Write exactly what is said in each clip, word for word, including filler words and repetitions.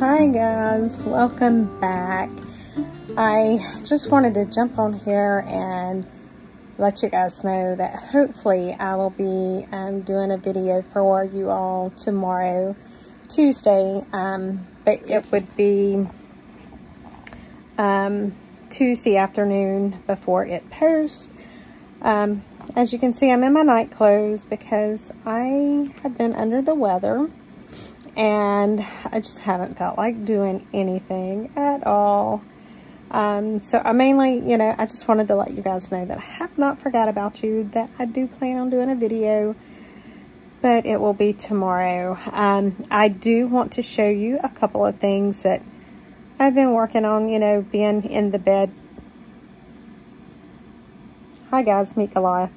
Hi guys, welcome back. I just wanted to jump on here and let you guys know that hopefully I will be um, doing a video for you all tomorrow, Tuesday, um, but it would be um, Tuesday afternoon before it posts. Um, as you can see, I'm in my night clothes because I have been under the weather. And I just haven't felt like doing anything at all. Um, so I mainly, you know, I just wanted to let you guys know that I have not forgot about you, that I do plan on doing a video, but it will be tomorrow. Um, I do want to show you a couple of things that I've been working on, you know, being in the bed. Hi guys, meet Goliath.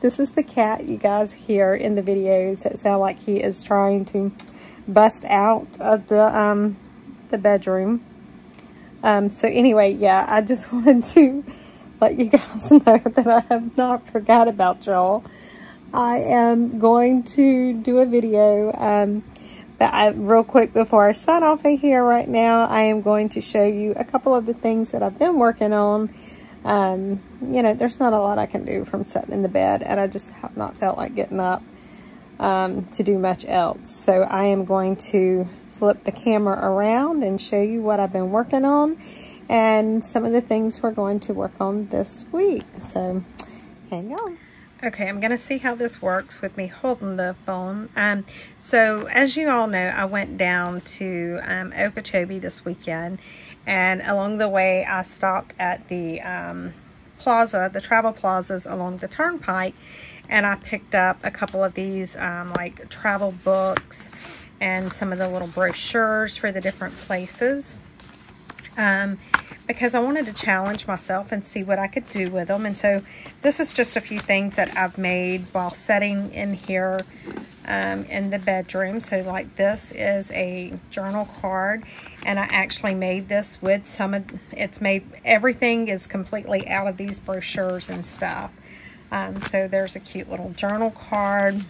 This is the cat you guys hear in the videos that sound like he is trying to bust out of the, um, the bedroom. Um, so anyway, yeah, I just wanted to let you guys know that I have not forgot about y'all. I am going to do a video, um, but I, real quick before I sign off of here right now, I am going to show you a couple of the things that I've been working on. Um, you know, there's not a lot I can do from sitting in the bed, and I just have not felt like getting up, um, to do much else. So I am going to flip the camera around and show you what I've been working on and some of the things we're going to work on this week. So hang on. Okay, I'm going to see how this works with me holding the phone. Um, so as you all know, I went down to um, Okeechobee this weekend, and along the way I stopped at the um, plaza, the travel plazas along the turnpike, and I picked up a couple of these um, like travel books and some of the little brochures for the different places. Um, because I wanted to challenge myself and see what I could do with them. And so this is just a few things that I've made while sitting in here um, in the bedroom. So like this is a journal card, and I actually made this with some of, it's made, everything is completely out of these brochures and stuff. Um, so there's a cute little journal card.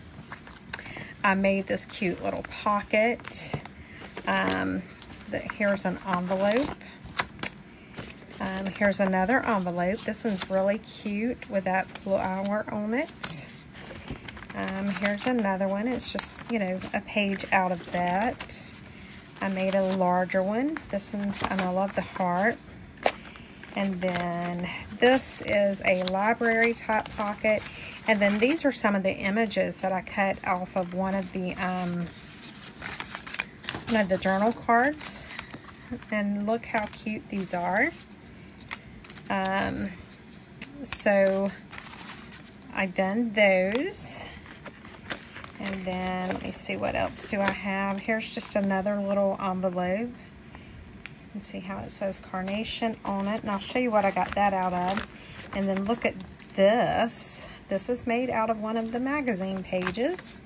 I made this cute little pocket. Um, the, here's an envelope. Um, here's another envelope. This one's really cute with that flower on it. Um, here's another one. It's just, you know, a page out of that. I made a larger one. This one's, and I love the heart. And then this is a library type pocket. And then these are some of the images that I cut off of one of the, um, one of the journal cards. And look how cute these are. Um, so I've done those, and then let me see, what else do I have? Here's just another little envelope, and see how it says carnation on it, and I'll show you what I got that out of. And then look at this. This is made out of one of the magazine pages.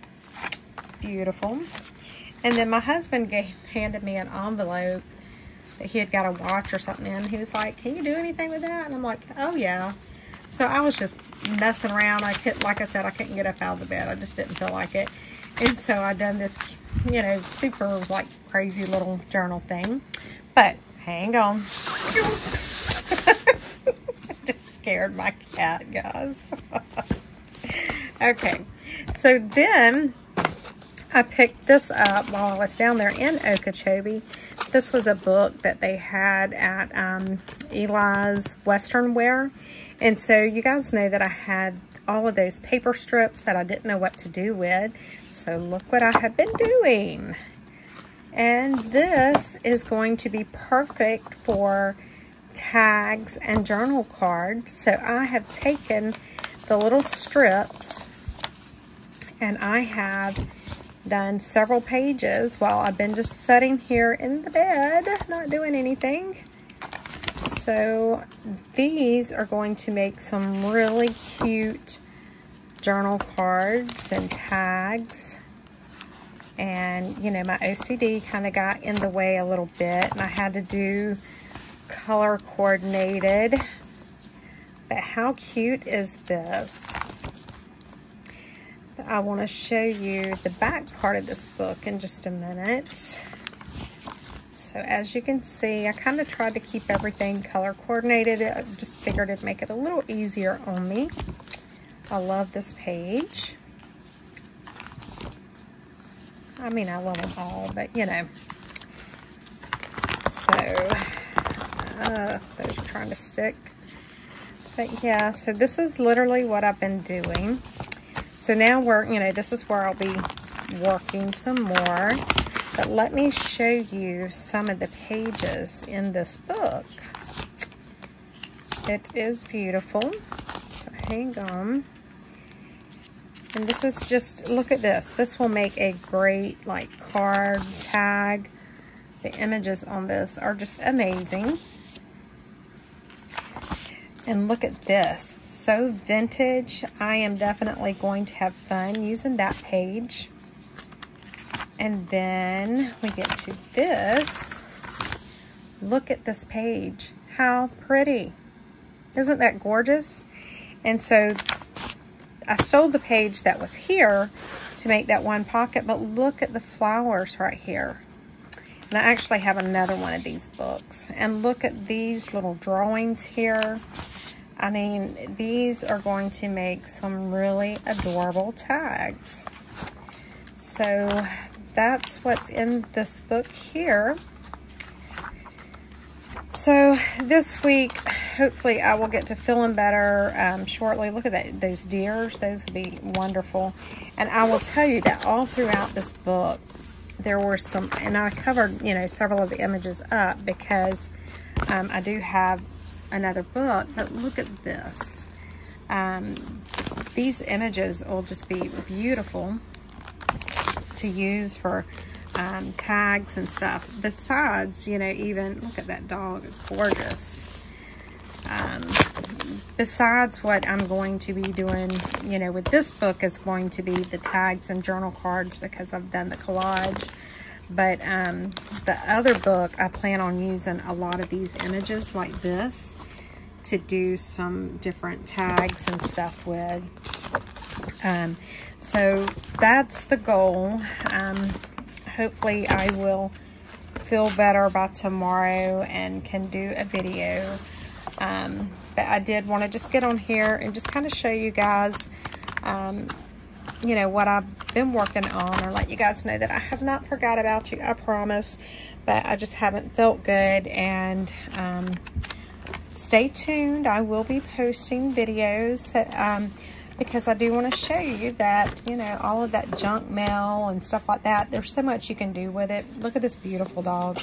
Beautiful. And then my husband gave, handed me an envelope that he had got a watch or something in. He was like, can you do anything with that? And I'm like, oh yeah. So I was just messing around. I couldn't, like I said, I couldn't get up out of the bed. I just didn't feel like it. And so I done this, you know, super like crazy little journal thing. But hang on. I just scared my cat, guys. Okay. So then I picked this up while I was down there in Okeechobee. This was a book that they had at um, Eli's Western Wear. And so you guys know that I had all of those paper strips that I didn't know what to do with. So look what I have been doing. And this is going to be perfect for tags and journal cards. So I have taken the little strips, and I have done several pages while I've been just sitting here in the bed, not doing anything. So these are going to make some really cute journal cards and tags. And you know, my O C D kind of got in the way a little bit, and I had to do color coordinated. But how cute is this? I want to show you the back part of this book in just a minute. So as you can see, I kind of tried to keep everything color coordinated. I just figured it'd make it a little easier on me. I love this page. I mean, I love them all, but you know. So, uh, those are trying to stick. But yeah, so this is literally what I've been doing. So now we're, you know, this is where I'll be working some more. But let me show you some of the pages in this book. It is beautiful. So hang on. And this is just, look at this. This will make a great, like, card tag. The images on this are just amazing. And look at this. So vintage. I am definitely going to have fun using that page. And then we get to this. Look at this page. How pretty. Isn't that gorgeous? And so I stole the page that was here to make that one pocket, but look at the flowers right here. And I actually have another one of these books. And look at these little drawings here. I mean, these are going to make some really adorable tags. So that's what's in this book here. So this week, hopefully I will get to feeling better um, shortly. Look at that, those deers, those would be wonderful. And I will tell you that all throughout this book, there were some, and I covered, you know, several of the images up because um, I do have another book, but look at this. Um, these images will just be beautiful to use for um, tags and stuff. Besides, you know, even, look at that dog, it's gorgeous. Um, besides what I'm going to be doing, you know, with this book is going to be the tags and journal cards because I've done the collage. But um, the other book, I plan on using a lot of these images like this to do some different tags and stuff with. Um, so that's the goal. Um, hopefully I will feel better by tomorrow and can do a video. Um, but I did want to just get on here and just kind of show you guys, um, you know, what I've been working on, or let you guys know that I have not forgot about you, I promise, but I just haven't felt good. And, um, stay tuned. I will be posting videos, um, because I do want to show you that, you know, all of that junk mail and stuff like that, there's so much you can do with it. Look at this beautiful dog.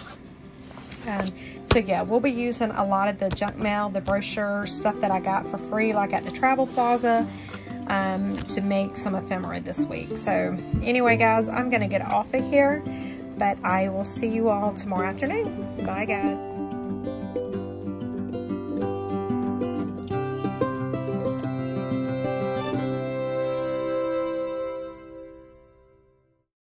Um, so yeah, we'll be using a lot of the junk mail, the brochures, stuff that I got for free, like at the Travel Plaza, um, to make some ephemera this week. So anyway, guys, I'm going to get off of here, but I will see you all tomorrow afternoon. Bye, guys.